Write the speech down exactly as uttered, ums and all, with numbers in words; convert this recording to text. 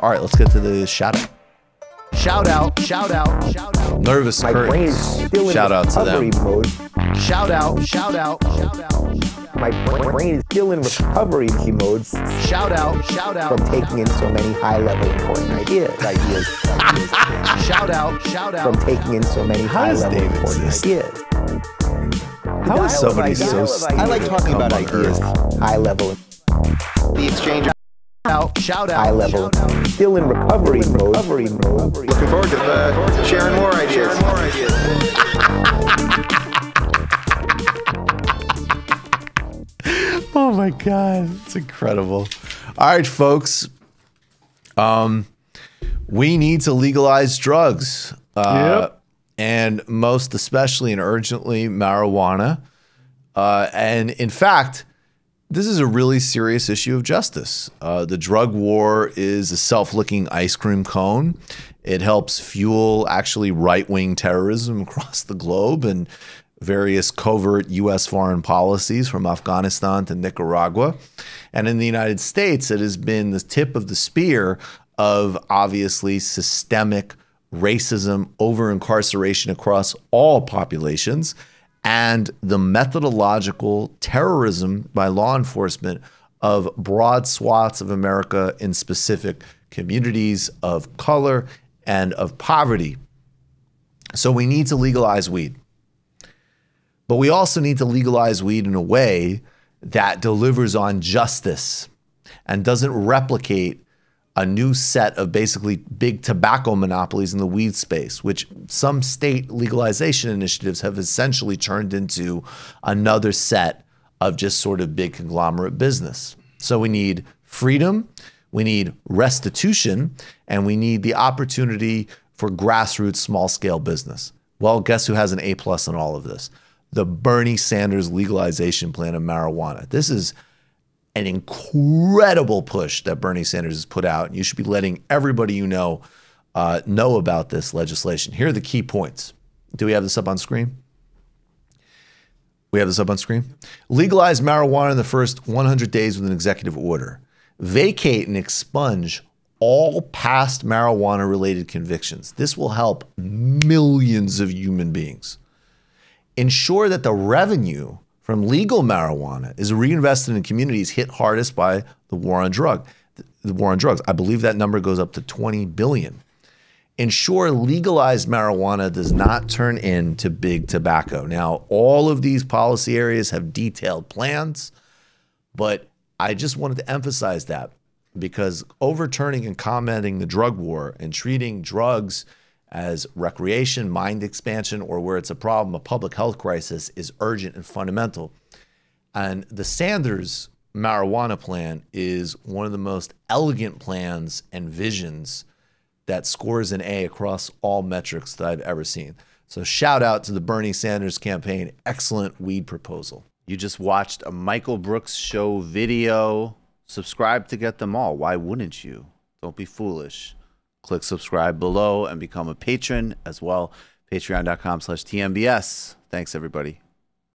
All right, let's get to the shout out. Shout out, shout out, shout out. Nervous My Curtains. Brain's still shout in out recovery to them. Mode. Shout out, shout out, shout out. My brain is still in recovery mode. Shout out, shout out. From taking in so many high-level important ideas. ideas, ideas. Shout out, shout out. From taking in so many high-level important ideas. How is somebody so stupid? I like talking about ideas. High-level. The exchange. Out, shout out, high level, out. Still in recovery, in recovery mode. Recovery mode. Looking forward to uh, sharing more ideas. Sharing more ideas. Oh my God, it's incredible! All right, folks, um, we need to legalize drugs, uh, yep. and most especially and urgently marijuana. Uh, and in fact, this is a really serious issue of justice. Uh, the drug war is a self-licking ice cream cone. It helps fuel actually right-wing terrorism across the globe and various covert U S foreign policies from Afghanistan to Nicaragua. And in the United States, it has been the tip of the spear of obviously systemic racism, over-incarceration across all populations, and the methodological terrorism by law enforcement of broad swaths of America in specific communities of color and of poverty. So we need to legalize weed. But we also need to legalize weed in a way that delivers on justice and doesn't replicate a new set of basically big tobacco monopolies in the weed space, which some state legalization initiatives have essentially turned into another set of just sort of big conglomerate business. So we need freedom, we need restitution, and we need the opportunity for grassroots small-scale business. Well, guess who has an A-plus on all of this? The Bernie Sanders legalization plan of marijuana. This is an incredible push that Bernie Sanders has put out. And you should be letting everybody you know uh, know about this legislation. Here are the key points. Do we have this up on screen? We have this up on screen. Legalize marijuana in the first one hundred days with an executive order. Vacate and expunge all past marijuana-related convictions. This will help millions of human beings. Ensure that the revenue from legal marijuana is reinvested in communities hit hardest by the war on drug, the war on drugs. I believe that number goes up to twenty billion. Ensure legalized marijuana does not turn into big tobacco. Now, all of these policy areas have detailed plans, but I just wanted to emphasize that because overturning and commenting the drug war and treating drugs as recreation, mind expansion, or where it's a problem, a public health crisis is urgent and fundamental. And the Sanders marijuana plan is one of the most elegant plans and visions that scores an A across all metrics that I've ever seen. So shout out to the Bernie Sanders campaign. Excellent weed proposal. You just watched a Michael Brooks Show video. Subscribe to get them all. Why wouldn't you? Don't be foolish. Click subscribe below and become a patron as well. Patreon dot com slash T M B S. Thanks, everybody.